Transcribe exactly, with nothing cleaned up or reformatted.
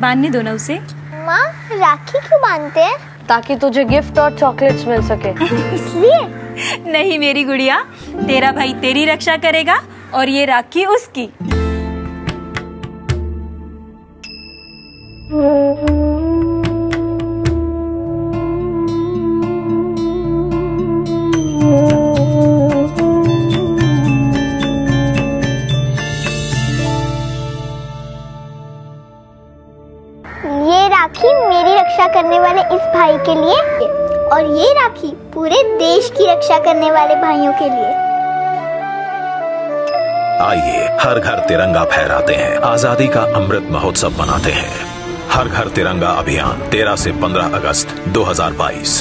बांधने दो ना उसे। माँ राखी क्यों बांधते हैं? ताकि तुझे गिफ्ट और चॉकलेट्स मिल सके। इसलिए? नहीं मेरी गुड़िया, तेरा भाई तेरी रक्षा करेगा और ये राखी उसकी। करने वाले इस भाई के लिए, और ये राखी पूरे देश की रक्षा करने वाले भाइयों के लिए। आइए हर घर तिरंगा फहराते हैं, आजादी का अमृत महोत्सव मनाते हैं। हर घर तिरंगा अभियान तेरह से पंद्रह अगस्त दो हजार बाईस।